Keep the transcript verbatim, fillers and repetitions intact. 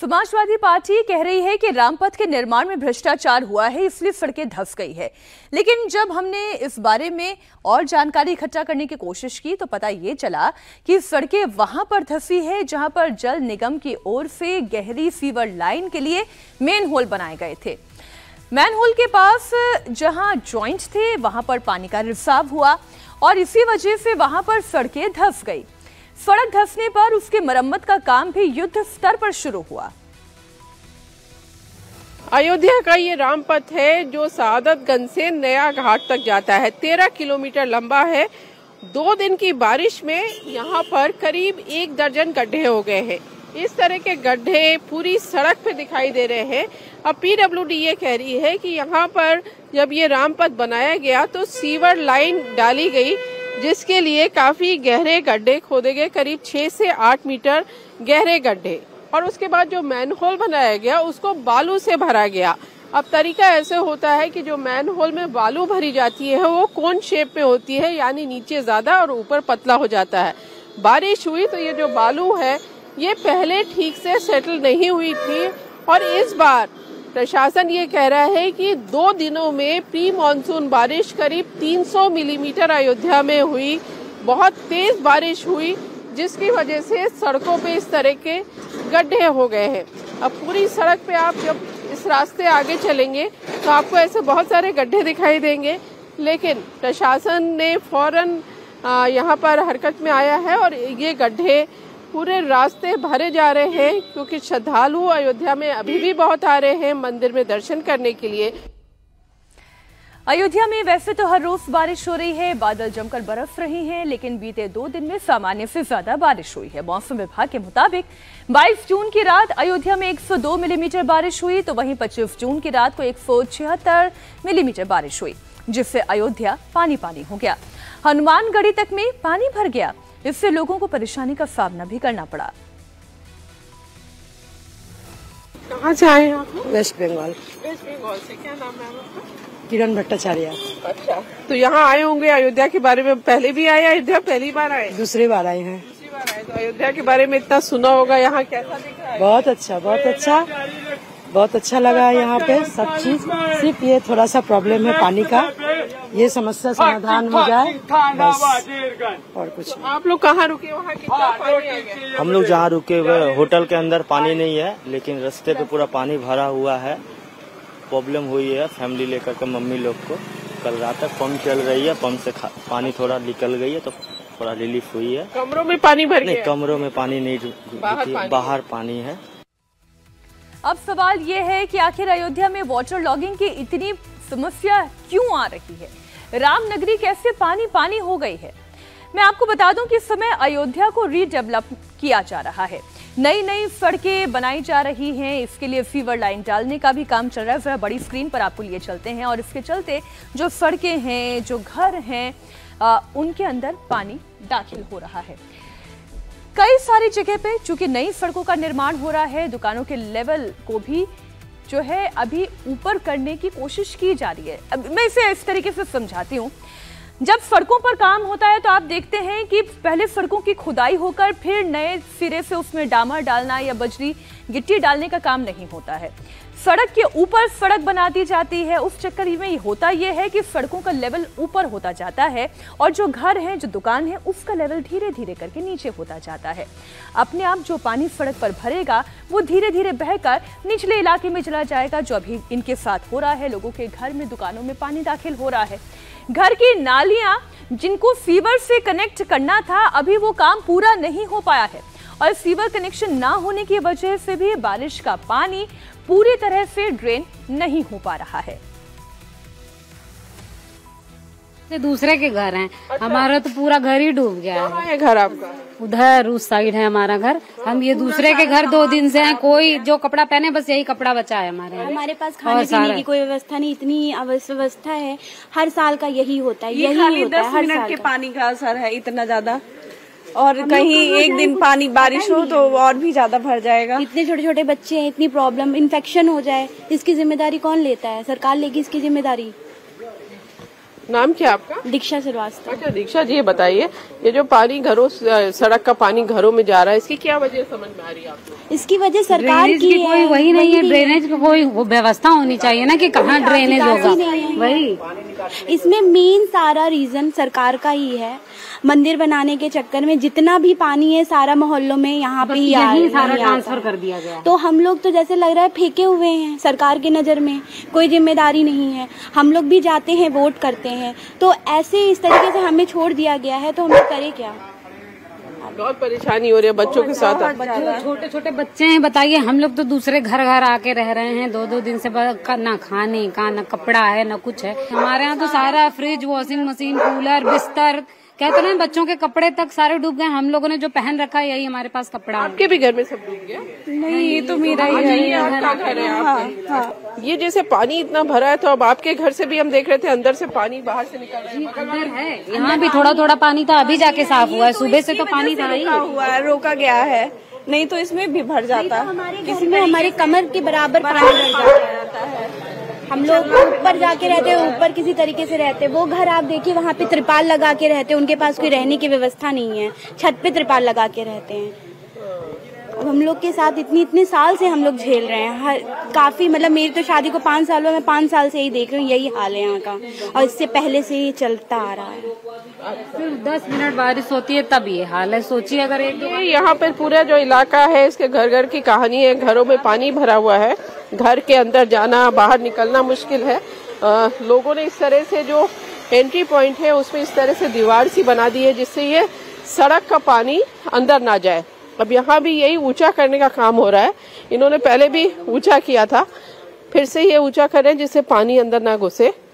Samajwadi party कह रही है कि रामपथ के निर्माण में भ्रष्टाचार हुआ है, इसलिए सड़कें धंस गई है। लेकिन जब हमने इस बारे में और जानकारी इकट्ठा करने की कोशिश की तो पता ये चला कि सड़कें वहां पर धंसी है जहां पर जल निगम की ओर से गहरी सीवर लाइन के लिए मेन होल बनाए गए थे। मैन होल के पास जहां जॉइंट थे वहां पर पानी का रिसाव हुआ और इसी वजह से वहां पर सड़कें धंस गई। सड़क धंसने पर उसके मरम्मत का काम भी युद्ध स्तर पर शुरू हुआ। अयोध्या का ये रामपथ है जो शादतगंज से नया घाट तक जाता है। तेरह किलोमीटर लंबा है। दो दिन की बारिश में यहाँ पर करीब एक दर्जन गड्ढे हो गए हैं। इस तरह के गड्ढे पूरी सड़क पे दिखाई दे रहे हैं। अब पीडब्ल्यूडी ये कह रही है कि यहाँ पर जब ये रामपथ बनाया गया तो सीवर लाइन डाली गई, जिसके लिए काफी गहरे गड्ढे खोदे गए, करीब छह से आठ मीटर गहरे गड्ढे। और उसके बाद जो मैनहोल बनाया गया उसको बालू से भरा गया। अब तरीका ऐसे होता है कि जो मैनहोल में बालू भरी जाती है वो कोन शेप में होती है, यानी नीचे ज्यादा और ऊपर पतला हो जाता है। बारिश हुई तो ये जो बालू है ये पहले ठीक से सेटल नहीं हुई थी और इस बार प्रशासन ये कह रहा है कि दो दिनों में प्री मानसून बारिश करीब तीन सौ मिलीमीटर अयोध्या में हुई। बहुत तेज बारिश हुई जिसकी वजह से सड़कों पे इस तरह के गड्ढे हो गए हैं। अब पूरी सड़क पे आप जब इस रास्ते आगे चलेंगे तो आपको ऐसे बहुत सारे गड्ढे दिखाई देंगे, लेकिन प्रशासन ने फौरन यहाँ पर हरकत में आया है और ये गड्ढे पूरे रास्ते भरे जा रहे हैं क्योंकि श्रद्धालु अयोध्या में अभी भी बहुत आ रहे हैं मंदिर में दर्शन करने के लिए। अयोध्या में वैसे तो हर रोज बारिश हो रही है, बादल जमकर बरस रही हैं, लेकिन बीते दो दिन में सामान्य से ज्यादा बारिश हुई है। मौसम विभाग के मुताबिक बाईस जून की रात अयोध्या में एक सौ दो मिलीमीटर बारिश हुई तो वहीं पच्चीस जून की रात को एक सौ छिहत्तर मिलीमीटर बारिश हुई, जिससे अयोध्या पानी पानी हो गया। हनुमान गढ़ी तक में पानी भर गया, इससे लोगों को परेशानी का सामना भी करना पड़ा। कहाँ से आए आप? वेस्ट बंगाल। वेस्ट बंगाल से। क्या नाम है आपका? किरण भट्टाचार्य। अच्छा, तो यहाँ आए होंगे अयोध्या के बारे में, पहले भी आए? अयोध्या पहली बार आए? दूसरी बार आए हैं। दूसरी बार आए तो अयोध्या के बारे में इतना सुना होगा, यहाँ कैसा दिख रहा है? बहुत अच्छा, बहुत अच्छा, बहुत अच्छा लगा है यहाँ पे सब चीज। सिर्फ ये थोड़ा सा प्रॉब्लम है पानी का, ये समस्या समाधान हो जाए बस, और कुछ नहीं। आप लोग कहाँ रुके? वहाँ कितना पानी आ गया? हम लोग जहाँ रुके हुए होटल के अंदर पानी नहीं है, लेकिन रास्ते पे पूरा पानी भरा हुआ है। प्रॉब्लम हुई है फैमिली लेकर के मम्मी लोग को। कल रात तक पंप चल रही है, पंप से पानी थोड़ा निकल गई है तो थोड़ा रिलीफ हुई है। कमरों में पानी भर गया? कमरों में पानी नहीं, बाहर पानी है। अब सवाल यह है कि आखिर अयोध्या में वाटर लॉगिंग की इतनी समस्या क्यों आ रही है? रामनगरी कैसे पानी पानी हो गई है? मैं आपको बता दूं कि इस समय अयोध्या को रीडेवलप किया जा रहा है, नई नई सड़कें बनाई जा रही हैं। इसके लिए सीवर लाइन डालने का भी काम चल रहा है। जरा बड़ी स्क्रीन पर आपको लिए चलते हैं और इसके चलते जो सड़कें हैं, जो घर हैं, आ, उनके अंदर पानी दाखिल हो रहा है। कई सारी जगह पे चूंकि नई सड़कों का निर्माण हो रहा है, दुकानों के लेवल को भी जो है अभी ऊपर करने की कोशिश की जा रही है। अब मैं इसे इस तरीके से समझाती हूँ, जब सड़कों पर काम होता है तो आप देखते हैं कि पहले सड़कों की खुदाई होकर फिर नए सिरे से उसमें डामर डालना या बजरी गिट्टी डालने का काम नहीं होता है। सड़क के ऊपर सड़क बना दी जाती है। उस चक्कर में होता यह है कि सड़कों का लेवल ऊपर होता जाता है और जो घर हैं, जो दुकान है, उसका लेवल धीरे धीरे करके नीचे होता जाता है। अपने आप जो पानी सड़क पर भरेगा वो धीरे धीरे बहकर निचले इलाके में चला जाएगा, जो अभी इनके साथ हो रहा है। लोगों के घर में, दुकानों में पानी दाखिल हो रहा है। घर की नालियां जिनको सीवर से कनेक्ट करना था, अभी वो काम पूरा नहीं हो पाया है और सीवर कनेक्शन ना होने की वजह से भी बारिश का पानी पूरी तरह से ड्रेन नहीं हो पा रहा है। दूसरे के घर हैं। अच्छा। हमारा तो पूरा घर ही डूब गया है। घर आपका उधर उस साइड है हमारा घर। हम ये दूसरे के घर दो दिन से हैं। कोई जो कपड़ा पहने बस यही कपड़ा बचा है हमारे हमारे पास। खाने पीने की कोई व्यवस्था नहीं, इतनी अव्यवस्था है। हर साल का यही होता है, यही होता है। हर मिनट के पानी का असर है इतना ज्यादा, और कहीं एक दिन पानी बारिश हो तो और भी ज्यादा भर जाएगा। इतने छोटे छोटे बच्चे हैं, इतनी प्रॉब्लम। इन्फेक्शन हो जाए इसकी जिम्मेदारी कौन लेता है? सरकार लेगी इसकी जिम्मेदारी। नाम क्या आपका? दीक्षा श्रीवास्तव। अच्छा दीक्षा जी, ये बताइए, ये जो पानी घरों, सड़क का पानी घरों में जा रहा है, इसकी क्या वजह समझ में आ रही है आपको? इसकी वजह सरकार की कोई वही नहीं है, ड्रेनेज की कोई व्यवस्था होनी चाहिए ना कि कहाँ ड्रेनेज होगा, वही। इसमें मेन सारा रीजन सरकार का ही है, मंदिर बनाने के चक्कर में जितना भी पानी है सारा मोहल्लों में यहाँ पे ही सारा ट्रांसफर कर दिया गया। तो हम लोग तो जैसे लग रहा है फेंके हुए हैं, सरकार के नज़र में कोई जिम्मेदारी नहीं है। हम लोग भी जाते हैं, वोट करते हैं, तो ऐसे इस तरीके से हमें छोड़ दिया गया है, तो हम लोग करें क्या? बहुत परेशानी हो रही है बच्चों के साथ, छोटे छोटे बच्चे हैं, बताइए। हम लोग तो दूसरे घर घर आके रह रहे हैं दो दो दिन से, ना खाने का ना कपड़ा है ना कुछ है। हमारे यहाँ तो सारा फ्रिज, वॉशिंग मशीन, कूलर, बिस्तर, कहते हैं बच्चों के कपड़े तक सारे डूब गए। हम लोगों ने जो पहन रखा है यही हमारे पास कपड़ा। आपके भी घर में सब डूब गया? नहीं, ये तो मेरा ही है। ये जैसे पानी इतना भरा है, तो अब आपके घर से भी हम देख रहे थे अंदर से पानी बाहर से निकल रहा है। यहाँ भी थोड़ा थोड़ा पानी था, अभी जाके साफ हुआ है, सुबह से तो पानी था ही हुआ है, रोका गया है, नहीं तो इसमें भी भर जाता, किसी में हमारे कमर के बराबर पानी भर जाता है। हम लोग ऊपर जाके रहते हैं, ऊपर किसी तरीके से रहते हैं। वो घर आप देखिए, वहाँ पे त्रिपाल लगा के रहते हैं, उनके पास कोई रहने की व्यवस्था नहीं है, छत पे त्रिपाल लगा के रहते हैं। अब हम लोग के साथ इतनी इतने साल से हम लोग झेल रहे हैं, हर काफी, मतलब मेरी तो शादी को पाँच साल हुआ, मैं पाँच साल से ही देख रही हूँ, यही हाल है यहाँ का, और इससे पहले से ही चलता आ रहा है। सिर्फ दस मिनट बारिश होती है तब ये हाल है, सोचिए। अगर एक यहाँ पर पूरा जो इलाका है, इसके घर घर की कहानी है, घरों में पानी भरा हुआ है, घर के अंदर जाना बाहर निकलना मुश्किल है। आ, लोगों ने इस तरह से जो एंट्री पॉइंट है उसमें इस तरह से दीवार सी बना दी है जिससे ये सड़क का पानी अंदर ना जाए। अब यहाँ भी यही ऊंचा करने का काम हो रहा है, इन्होंने पहले भी ऊंचा किया था, फिर से ये ऊंचा करें जिससे पानी अंदर ना घुसे।